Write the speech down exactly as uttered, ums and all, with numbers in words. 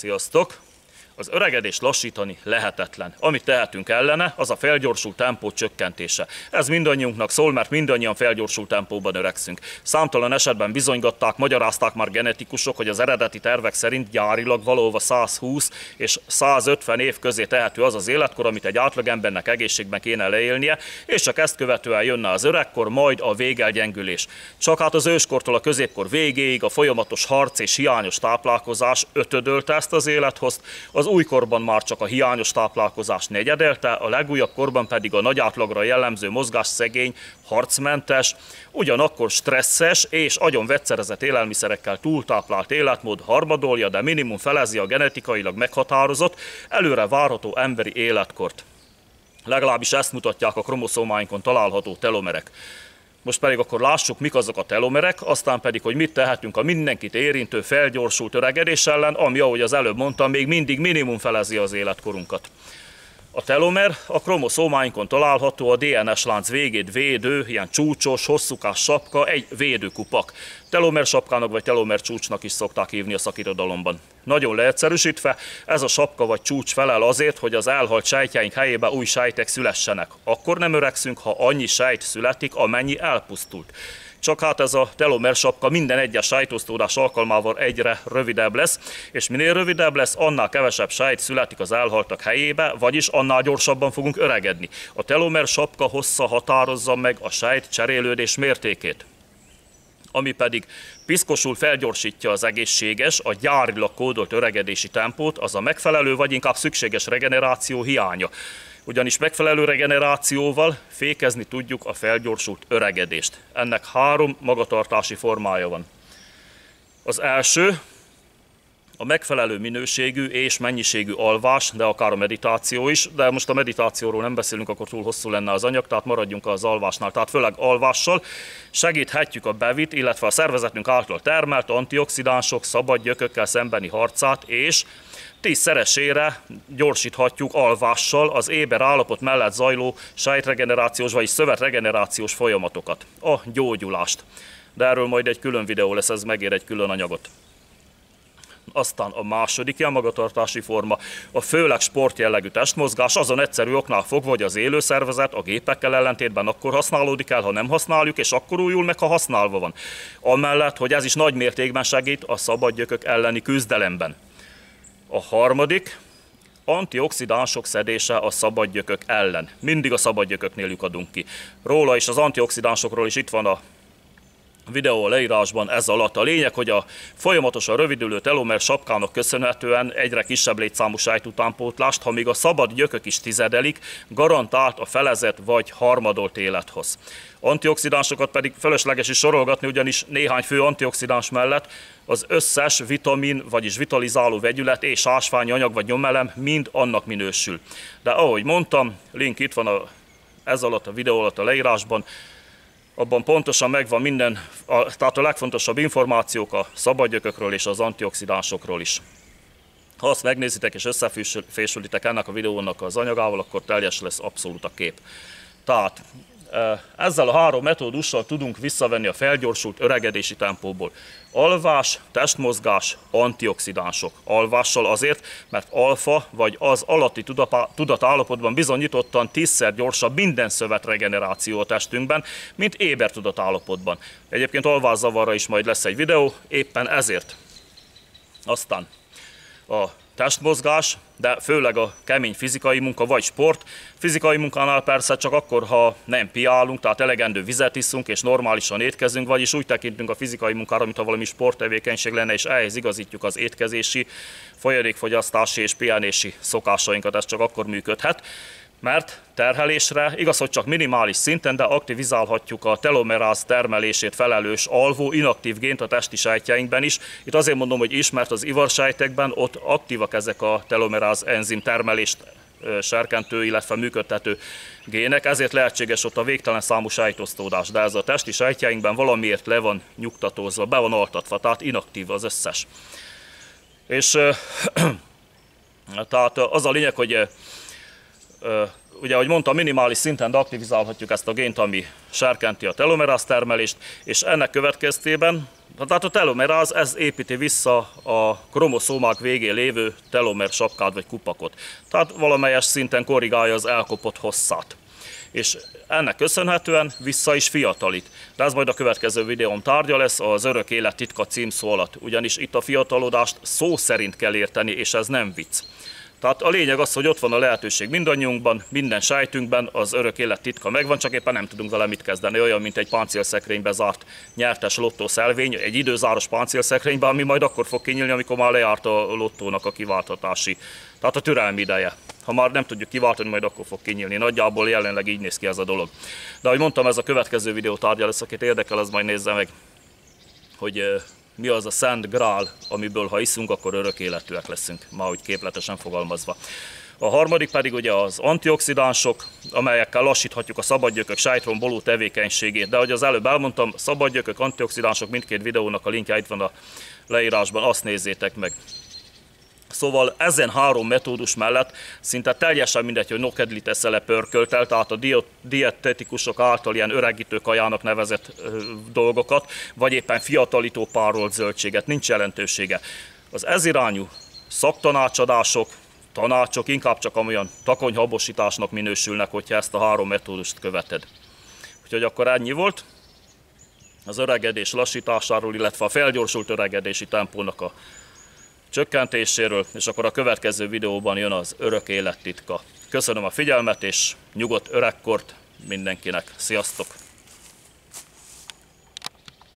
Sziasztok! Az öregedést lassítani lehetetlen. Amit tehetünk ellene, az a felgyorsult tempó csökkentése. Ez mindannyiunknak szól, mert mindannyian felgyorsult tempóban öregszünk. Számtalan esetben bizonygatták, magyarázták már genetikusok, hogy az eredeti tervek szerint gyárilag valahova százhúsz és százötven év közé tehető az az életkor, amit egy átlagembernek egészségben kéne leélnie, és csak ezt követően jönne az öregkor, majd a végelgyengülés. Csak hát az őskortól a középkor végéig a folyamatos harc és hiányos táplálkozás ötödölte ezt az élethozt. Az újkorban már csak a hiányos táplálkozás negyedelte, a legújabb korban pedig a nagy átlagra jellemző mozgásszegény, harcmentes, ugyanakkor stresszes és agyon vegyszerezett élelmiszerekkel túltáplált életmód harmadolja, de minimum felezi a genetikailag meghatározott, előre várható emberi életkort. Legalábbis ezt mutatják a kromoszómáinkon található telomerek. Most pedig akkor lássuk, mik azok a telomerek, aztán pedig, hogy mit tehetünk a mindenkit érintő felgyorsult öregedés ellen, ami, ahogy az előbb mondtam, még mindig minimum felezi az életkorunkat. A telomer a kromoszómáinkon található, a dé en es lánc végét védő, ilyen csúcsos, hosszúkás sapka, egy védőkupak. Telomer sapkának vagy telomer csúcsnak is szokták hívni a szakirodalomban. Nagyon leegyszerűsítve, ez a sapka vagy csúcs felel azért, hogy az elhalt sejtjeink helyébe új sejtek szülessenek. Akkor nem öregszünk, ha annyi sejt születik, amennyi elpusztult. Csak hát ez a telomer sapka minden egyes sajtóztódás alkalmával egyre rövidebb lesz, és minél rövidebb lesz, annál kevesebb sejt születik az elhaltak helyébe, vagyis annál gyorsabban fogunk öregedni. A telomer sapka hossza határozza meg a sejt cserélődés mértékét, ami pedig piszkosul felgyorsítja az egészséges, a gyárilag kódolt öregedési tempót, az a megfelelő vagy inkább szükséges regeneráció hiánya. Ugyanis megfelelő regenerációval fékezni tudjuk a felgyorsult öregedést. Ennek három magatartási formája van. Az első, a megfelelő minőségű és mennyiségű alvás, de akár a meditáció is, de most a meditációról nem beszélünk, akkor túl hosszú lenne az anyag, tehát maradjunk az alvásnál. Tehát főleg alvással segíthetjük a bevitt, illetve a szervezetünk által termelt antioxidánsok, szabadgyökökkel szembeni harcát, és tízszeresére gyorsíthatjuk alvással az éber állapot mellett zajló sejtregenerációs, vagyis szövetregenerációs folyamatokat, a gyógyulást. De erről majd egy külön videó lesz, ez megér egy külön anyagot. Aztán a második ilyen magatartási forma, a főleg sportjellegű testmozgás, azon egyszerű oknál fogva, hogy az élő szervezet a gépekkel ellentétben akkor használódik el, ha nem használjuk, és akkor újul meg, ha használva van. Amellett, hogy ez is nagy mértékben segít a szabadgyökök elleni küzdelemben. A harmadik, antioxidánsok szedése a szabadgyökök ellen. Mindig a szabadgyököknél lyukadunk ki. Róla is, az antioxidánsokról is itt van a videó a leírásban ez alatt. A lényeg, hogy a folyamatosan rövidülő telomer sapkának köszönhetően egyre kisebb létszámú sejtutánpótlást, ha még a szabad gyökök is tizedelik, garantált a felezett vagy harmadolt élethoz. Antioxidánsokat pedig fölösleges is sorolgatni, ugyanis néhány fő antioxidáns mellett az összes vitamin, vagyis vitalizáló vegyület és ásványi anyag vagy nyomelem mind annak minősül. De ahogy mondtam, link itt van a, ez alatt a videó alatt a leírásban, abban pontosan megvan minden, a, tehát a legfontosabb információk a szabadgyökökről és az antioxidánsokról is. Ha azt megnézitek és összefésülitek ennek a videónak az anyagával, akkor teljes lesz abszolút a kép. Tehát ezzel a három metódussal tudunk visszavenni a felgyorsult öregedési tempóból. Alvás, testmozgás, antioxidánsok. Alvással azért, mert alfa vagy az alatti tudatállapotban bizonyítottan tízszer gyorsabb minden szövetregeneráció a testünkben, mint éber tudatállapotban. Egyébként alvászavarra is majd lesz egy videó, éppen ezért. Aztán a testmozgás, de főleg a kemény fizikai munka vagy sport. Fizikai munkánál persze csak akkor, ha nem piálunk, tehát elegendő vizet iszunk és normálisan étkezünk, vagyis úgy tekintünk a fizikai munkára, mintha valami sporttevékenység lenne, és ehhez igazítjuk az étkezési, folyadékfogyasztási és pihenési szokásainkat. Ez csak akkor működhet, mert terhelésre, igaz, hogy csak minimális szinten, de aktivizálhatjuk a telomeráz termelését felelős alvó, inaktív gént a testi sejtjeinkben is. Itt azért mondom, hogy is, mert az ivarsejtekben ott aktívak ezek a telomeráz enzim termelést serkentő, illetve működtető gének, ezért lehetséges ott a végtelen számú sejtosztódás, de ez a testi sejtjeinkben valamiért le van nyugtatózva, be van altatva, tehát inaktív az összes. És tehát az a lényeg, hogy ugye, ahogy mondtam, minimális szinten aktivizálhatjuk ezt a gént, ami serkenti a telomeráz termelést, és ennek következtében Na, tehát a telomeráz, ez építi vissza a kromoszómák végén lévő telomer sapkát vagy kupakot. Tehát valamelyes szinten korrigálja az elkopott hosszát. És ennek köszönhetően vissza is fiatalít. De ez majd a következő videóm tárgya lesz, az örök élet titka címszó alatt. Ugyanis itt a fiatalodást szó szerint kell érteni, és ez nem vicc. Tehát a lényeg az, hogy ott van a lehetőség mindannyiunkban, minden sejtünkben, az örök élet titka megvan, csak éppen nem tudunk vele mit kezdeni, olyan, mint egy páncélszekrénybe zárt nyertes lottószelvény, egy időzáros páncélszekrénybe, ami majd akkor fog kinyílni, amikor már lejárt a lottónak a kiváltatási, tehát a türelmi ideje. Ha már nem tudjuk kiváltani, majd akkor fog kinyílni. Nagyjából jelenleg így néz ki ez a dolog. De ahogy mondtam, ez a következő videó tárgya lesz, akit érdekel, az majd nézze meg, hogy mi az a szent grál, amiből ha iszunk, akkor örök életűek leszünk, már úgy képletesen fogalmazva. A harmadik pedig ugye az antioxidánsok, amelyekkel lassíthatjuk a szabadgyökök sejtromboló tevékenységét. De ahogy az előbb elmondtam, szabadgyökök, antioxidánsok, mindkét videónak a linkje itt van a leírásban, azt nézzétek meg. Szóval ezen három metódus mellett szinte teljesen mindegy, hogy nokedlit eszel-e pörköltel, tehát a dietetikusok által ilyen öregítő kajának nevezett dolgokat, vagy éppen fiatalító párolt zöldséget, nincs jelentősége. Az ez irányú szaktanácsadások, tanácsok inkább csak amolyan takonyhabosításnak minősülnek, hogyha ezt a három metódust követed. Úgyhogy akkor ennyi volt az öregedés lassításáról, illetve a felgyorsult öregedési tempónak a csökkentéséről, és akkor a következő videóban jön az örök élet titka. Köszönöm a figyelmet, és nyugodt öregkort mindenkinek. Sziasztok!